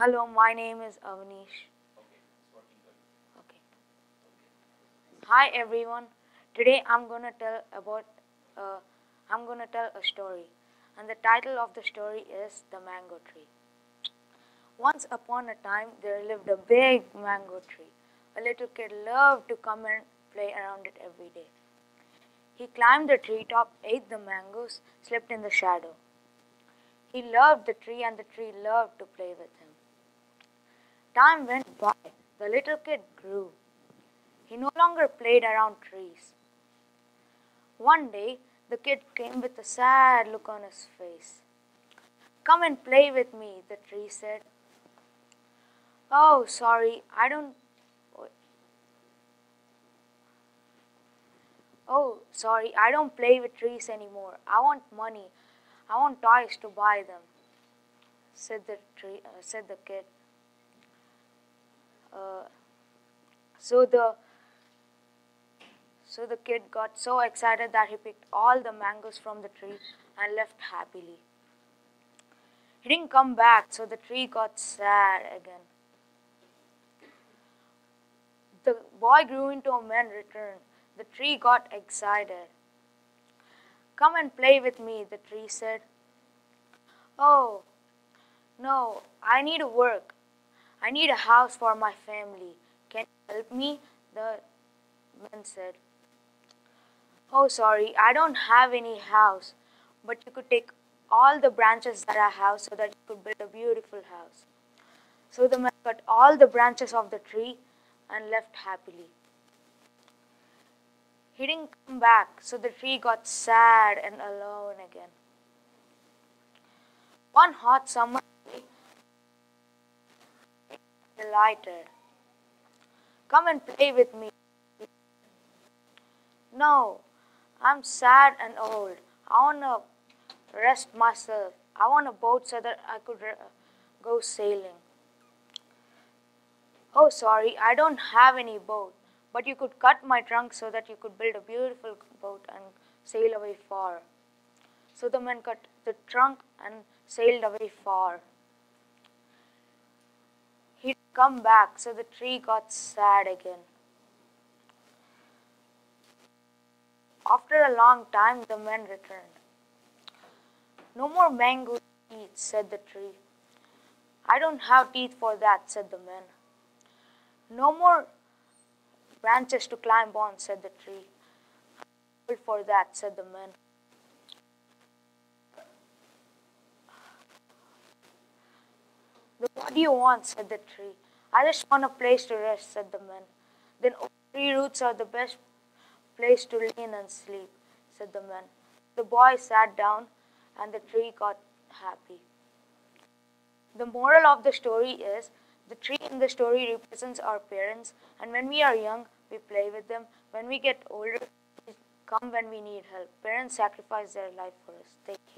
Hello, my name is Avanish. Okay. Hi everyone. Today I'm gonna tell a story, and the title of the story is The Mango Tree. Once upon a time, there lived a big mango tree. A little kid loved to come and play around it every day. He climbed the treetop, ate the mangoes, slept in the shadow. He loved the tree, and the tree loved to play with him. Time went by. The little kid grew. He no longer played around trees. One day, the kid came with a sad look on his face. "Come and play with me," the tree said. "Oh, sorry, I don't play with trees anymore. I want money. I want toys to buy them," said the kid. So the kid got so excited that he picked all the mangoes from the tree and left happily. He didn't come back, so the tree got sad again. The boy grew into a man returned. The tree got excited. "Come and play with me," the tree said. "Oh, no, I need to work. I need a house for my family. Can you help me?" the man said. "Oh, sorry, I don't have any house, but you could take all the branches that I have so that you could build a beautiful house." So the man cut all the branches of the tree and left happily. He didn't come back, so the tree got sad and alone again. One hot summer day, he delighted. "Come and play with me." "No, I'm sad and old. I want to rest myself. I want a boat so that I could go sailing." "Oh, sorry, I don't have any boat. But you could cut my trunk so that you could build a beautiful boat and sail away far." So the man cut the trunk and sailed away far. He'd come back, so the tree got sad again. After a long time, the man returned. "No more mango teeth," said the tree. "I don't have teeth for that," said the man. "No more branches to climb on," said the tree. "Good for that," said the man. "What do you want?" said the tree. "I just want a place to rest," said the man. "Then oak tree roots are the best place to lean and sleep," said the man. The boy sat down, and the tree got happy. The moral of the story is, the tree in the story represents our parents, and when we are young, we play with them. When we get older, they come when we need help. Parents sacrifice their life for us. Thank you.